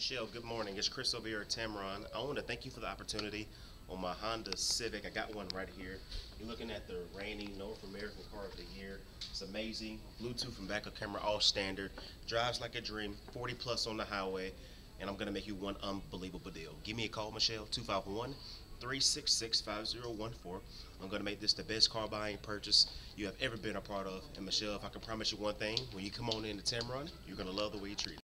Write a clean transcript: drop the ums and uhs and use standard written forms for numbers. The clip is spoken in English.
Michelle, good morning. It's Chris over here at Tameron. I want to thank you for the opportunity on my Honda Civic. I got one right here. You're looking at the reigning North American Car of the Year. It's amazing. Bluetooth and backup camera, all standard. Drives like a dream, 40 plus on the highway, and I'm going to make you one unbelievable deal. Give me a call, Michelle, 251-366-5014. I'm going to make this the best car buying purchase you have ever been a part of. And Michelle, if I can promise you one thing, when you come on in to Tameron, you're going to love the way you treat it.